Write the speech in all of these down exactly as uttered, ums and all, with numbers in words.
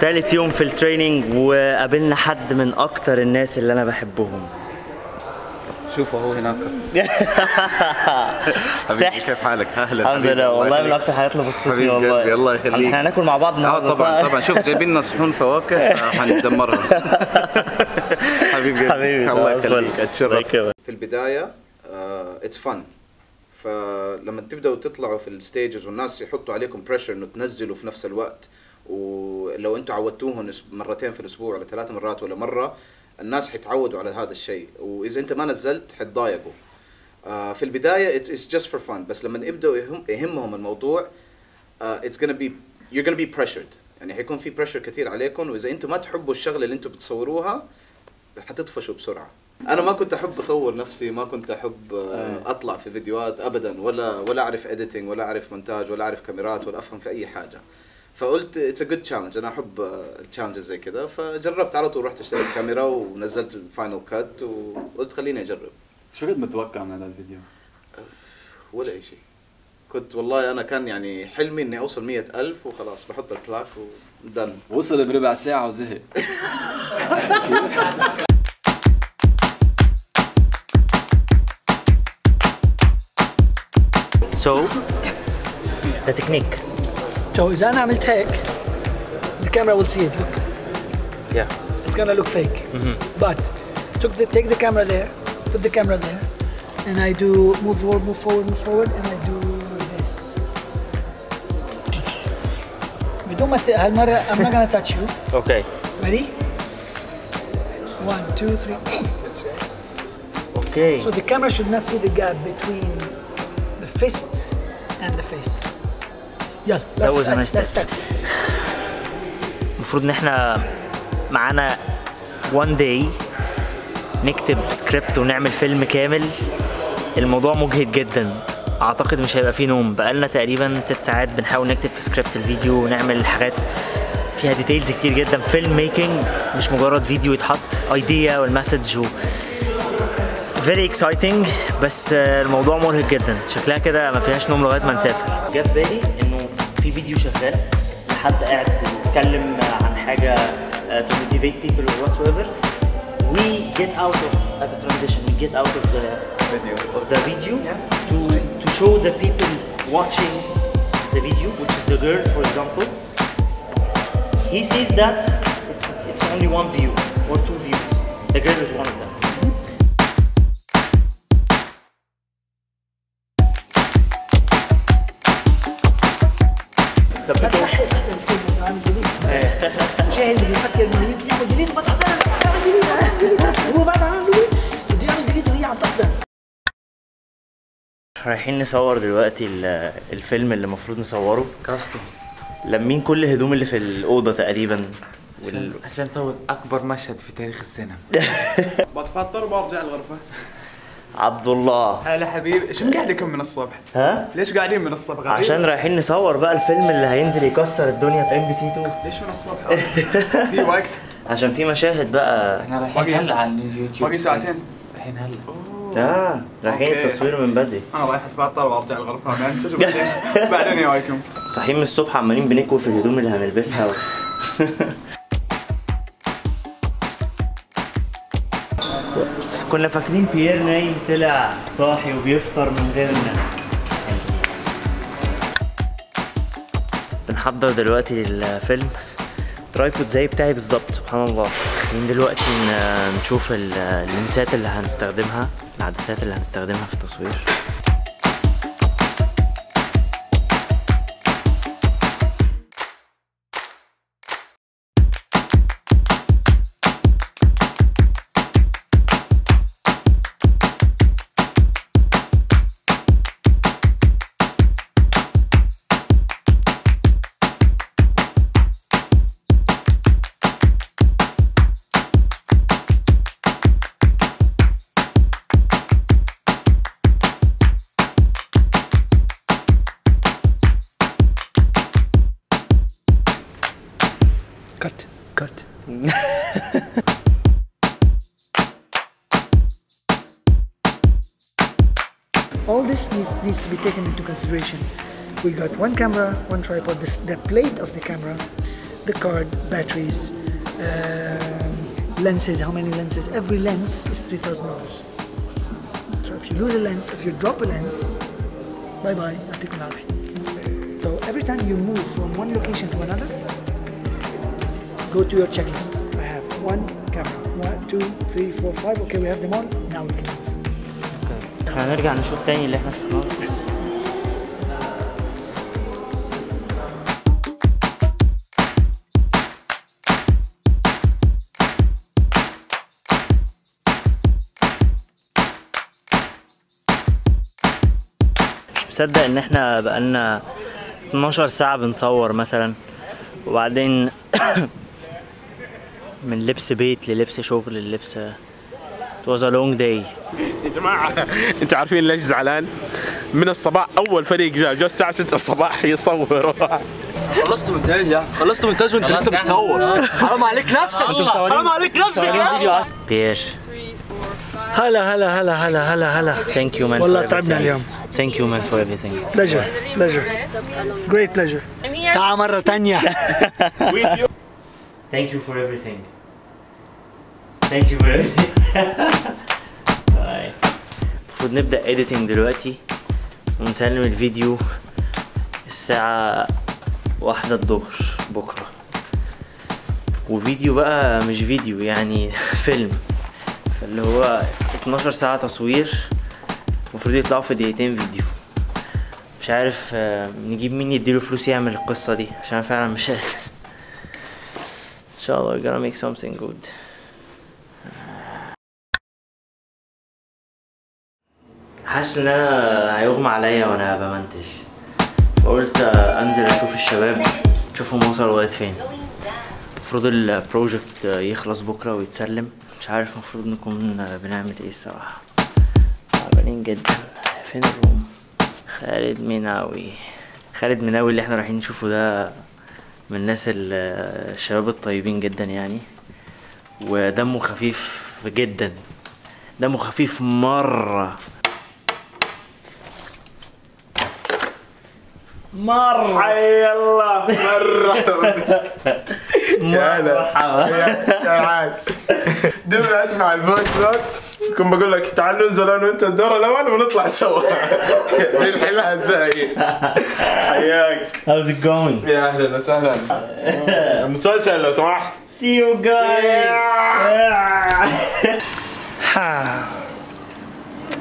تالت يوم في التريننج وقابلنا حد من اكتر الناس اللي انا بحبهم. شوف اهو هناك حبيبي، كيف حالك؟ اهلا. الحمد لله. والله من اكتر الحاجات اللي بسطتني والله. الله يخليك. احنا هناكل مع بعض النهارده. اه طبعا طبعا. شوف جايبين لنا صحون فواكه هندمرها. حبيبي حبيبي الله يخليك، اتشرفت. في البدايه اتس فن، فلما تبداوا تطلعوا في الستيجز والناس يحطوا عليكم بريشر انه تنزلوا في نفس الوقت، ولو انتم عودتوهم مرتين في الاسبوع ولا ثلاث مرات ولا مره الناس حيتعودوا على هذا الشيء، واذا انت ما نزلت حتضايقوا. آه في البدايه it's just for fun، بس لما يبداوا يهم يهمهم الموضوع آه it's gonna be you're gonna be pressured، يعني حيكون في pressure كثير عليكم، واذا انتم ما تحبوا الشغله اللي انتم بتصوروها حتطفشوا بسرعه. انا ما كنت احب اصور نفسي، ما كنت احب آه اطلع في فيديوهات ابدا، ولا ولا اعرف editing ولا اعرف مونتاج ولا اعرف كاميرات ولا افهم في اي حاجه، فقلت اتس ا جود تشالنج، انا احب التشالنجز زي كده، فجربت على طول، رحت اشتريت كاميرا ونزلت الفاينل كات وقلت خليني اجرب. شو كنت متوقع من هذا الفيديو؟ ولا اي شيء. كنت والله انا كان يعني حلمي اني اوصل مية ألف وخلاص بحط البلاك ودن. وصل بربع ساعة وزهق. سو ده تكنيك. So إذا أنا عملت هيك the camera will see it. Look. Yeah. It's gonna look fake. Mm-hmm. But took the take the camera there, put the camera there, and I do move forward, move forward, move forward, and I do this. بدون ما هالمرة I'm not gonna touch you. Okay. Ready? One, two, three. Okay. So the camera should not see the gap between the fist and the face. يلا نستعد. المفروض ان احنا معانا وان داي نكتب سكريبت ونعمل فيلم كامل. الموضوع مجهد جدا، اعتقد مش هيبقى فيه نوم. بقالنا تقريبا ست ساعات بنحاول نكتب في سكريبت الفيديو ونعمل حاجات فيها ديتيلز كتير جدا. فيلم ميكنج مش مجرد فيديو يتحط، ايديا والمسج و فيري اكسايتنج، بس الموضوع مرهق جدا. شكلها كده ما فيهاش نوم لغايه ما نسافر. جه في بالي انه في فيديو شغال، حد قاعد بيتكلم عن حاجه to motivate people or whatsoever. We get out of as a transition. We get out of the video of the video to to show the people watching the video, which is the girl, for example. He sees that it's, it's only one view or two views. The girl is one of them. المشاهد اللي بيفكر انه يمكن يعمل ديليت وما تعمل ديليت، هو بعد عمل ديليت بده يعمل ديليت وهي عم تحضر. رايحين نصور دلوقتي الفيلم اللي المفروض نصوره. كاستمز لمين كل الهدوم اللي في الاوضه تقريبا وال... عشان نصور اكبر مشهد في تاريخ السينما. بتفطر وبرجع الغرفه. عبد الله، هلا حبيبي. شو قاعدكم من الصبح؟ ها؟ ليش قاعدين من الصبح؟ غريب. عشان رايحين نصور بقى الفيلم اللي هينزل يكسر الدنيا في إم بي سي تو. ليش من الصبح؟ في وقت؟ عشان في مشاهد بقى. احنا رايحين هلا على اليوتيوب، باقي ساعتين رايحين هلا. اه رايحين التصوير من بدري. انا رايح اتبطل وارجع الغرفه امنتج وبعدين بعدين ياكم. صاحيين من الصبح عمالين بنكوي في الهدوم اللي هنلبسها. و... كنا فاكرين بيير نايم، طلع صاحي وبيفطر من غيرنا. بنحضر دلوقتي الفيلم، ترايبود زي بتاعي بالظبط سبحان الله. من دلوقتي نشوف اللينسات اللي هنستخدمها، العدسات اللي هنستخدمها في التصوير. كت كت. All this needs needs to be taken into consideration. We got one camera, one tripod, this, the plate of the camera, the card, batteries, uh, lenses, how many lenses. Every lens is three thousand dollars. So if you lose a lens, if you drop a lens, bye bye, يعطيكم العافية. So every time you move from one location to another, go to your checklist. I have one camera, one, two, three, four, five. Okay, we have them all. Now we can move. هنرجع نشوف تاني اللي احنا شفناه. مش مصدق ان احنا بقالنا اتناشر ساعة بنصور مثلا، وبعدين من لبس بيت للبس شغل للبس. It was a long day. يا جماعة انتوا عارفين ليش زعلان؟ من الصباح أول فريق جاء جاء الساعة ستة الصباح يصور. خلصت مونتاج يا خلصت مونتاج وانت لسه بتصور، حرام عليك نفسك حرام عليك نفسك يا بير. هلا هلا هلا هلا هلا هلا Thank you man. والله تعبنا اليوم. Thank you man for everything. Pleasure pleasure great pleasure. تعال مرة تانية. Thank you for everything. Thank you for everything. المفروض نبدأ editing دلوقتي ونسلم الفيديو الساعة واحدة الظهر بكرة، وفيديو بقى مش فيديو يعني فيلم، فاللي هو اتناشر ساعة تصوير المفروض يطلعوا في دقيقتين فيديو. مش عارف نجيب مين يديله فلوس يعمل القصة دي عشان فعلا مش قادر. ان شاء الله we're gonna make something good. حاسس ان انا هيغمى عليا وانا بمنتج، فقلت انزل اشوف الشباب تشوفهم وصلوا لغايه فين. المفروض البروجكت يخلص بكره ويتسلم، مش عارف المفروض نكون بنعمل ايه الصراحه. تعبانين جدا. فين الروم؟ خالد مناوي. خالد مناوي اللي احنا رايحين نشوفه ده من الناس الشباب الطيبين جدا يعني، ودمه خفيف جدا، دمه خفيف مره مرة. حي الله مرحبا مرحبا يا عاد. دول اسمع الفويس نوت كنت بقول لك تعال ننزل انا وانت الدور الاول ونطلع سوا. دي نحلها ازاي؟ حياك. هاوز ات جوينج؟ يا اهلا وسهلا. مسلسل لو سمحت. سي يو جايز.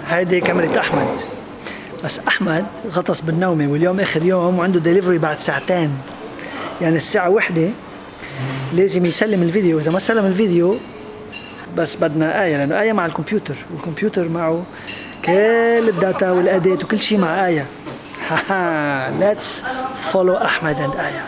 هذه كاميرا احمد، بس احمد غطس بالنومه واليوم اخر يوم وعنده دليفري بعد ساعتين، يعني الساعه واحدة لازم يسلم الفيديو. اذا ما سلم الفيديو بس بدنا آية، لانه آية مع الكمبيوتر والكمبيوتر معه كل الداتا والاديت وكل شيء مع آية. هاها ليتس فولو احمد اند آية.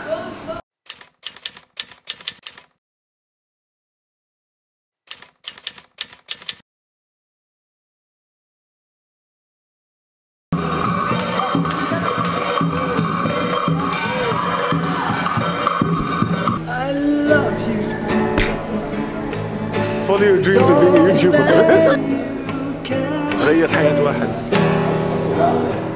Follow your dreams of being a YouTuber. تغير حياة واحد.